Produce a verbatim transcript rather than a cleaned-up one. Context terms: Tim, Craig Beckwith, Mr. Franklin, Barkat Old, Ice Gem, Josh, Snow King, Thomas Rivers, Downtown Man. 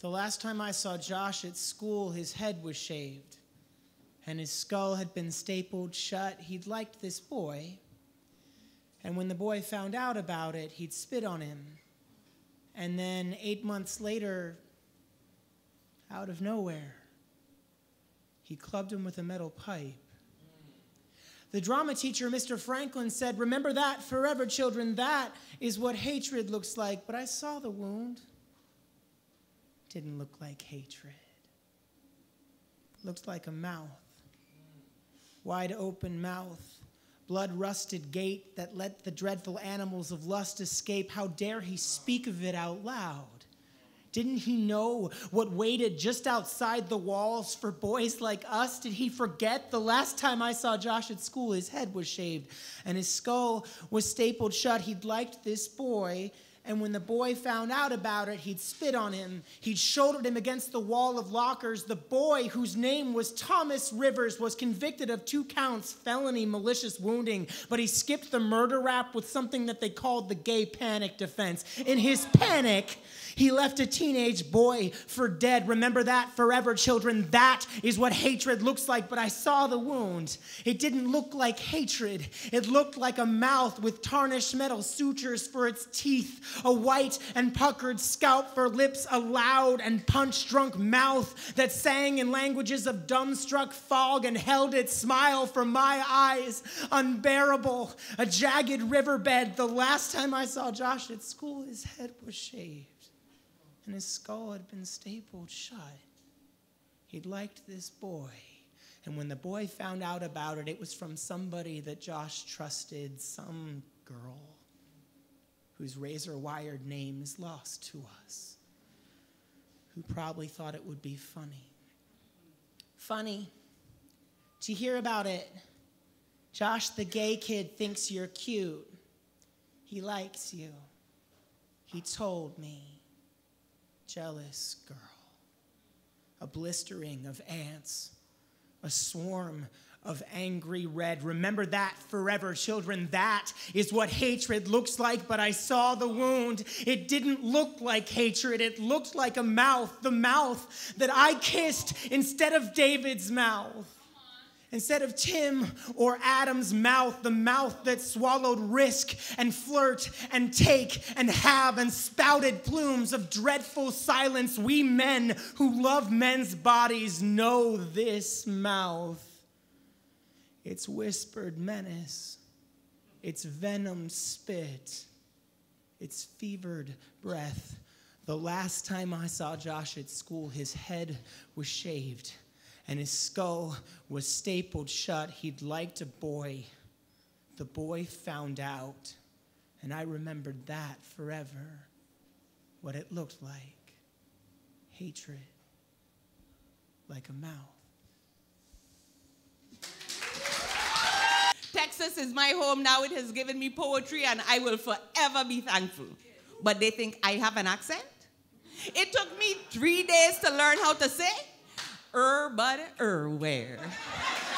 The last time I saw Josh at school, his head was shaved, and his skull had been stapled shut. He'd liked this boy, and when the boy found out about it, he'd spit on him. And then eight months later, out of nowhere, he clubbed him with a metal pipe. The drama teacher, Mister Franklin, said, "Remember that forever, children. That is what hatred looks like." But I saw the wound. Didn't look like hatred. Looked like a mouth. Wide open mouth. Blood-rusted gate that let the dreadful animals of lust escape. How dare he speak of it out loud? Didn't he know what waited just outside the walls for boys like us? Did he forget? The last time I saw Josh at school, his head was shaved and his skull was stapled shut. He'd liked this boy, and when the boy found out about it, he'd spit on him. He'd shouldered him against the wall of lockers. The boy, whose name was Thomas Rivers, was convicted of two counts felony malicious wounding, but he skipped the murder rap with something that they called the gay panic defense. In his panic, he left a teenage boy for dead. Remember that forever, children. That is what hatred looks like. But I saw the wound. It didn't look like hatred. It looked like a mouth with tarnished metal sutures for its teeth, a white and puckered scalp for lips, a loud and punch-drunk mouth that sang in languages of dumbstruck fog and held its smile for my eyes, unbearable, a jagged riverbed. The last time I saw Josh at school, his head was shaved and his skull had been stapled shut. He'd liked this boy, and when the boy found out about it, it was from somebody that Josh trusted, some girl whose razor-wired name is lost to us, who probably thought it would be funny. Funny to hear about it. Josh, the gay kid, thinks you're cute. He likes you. He told me. Jealous girl. A blistering of ants. A swarm of angry red. Remember that forever, children. That is what hatred looks like. But I saw the wound. It didn't look like hatred. It looked like a mouth, the mouth that I kissed instead of David's mouth. Instead of Tim or Adam's mouth, the mouth that swallowed risk and flirt and take and have and spouted plumes of dreadful silence. We men who love men's bodies know this mouth. It's whispered menace, it's venomed spit, it's fevered breath. The last time I saw Josh at school, his head was shaved and his skull was stapled shut. He'd liked a boy. The boy found out, and I remembered that forever, what it looked like. Hatred, like a mouth. Texas is my home now. It has given me poetry, and I will forever be thankful. But they think I have an accent. It took me three days to learn how to say, er, but, er, where.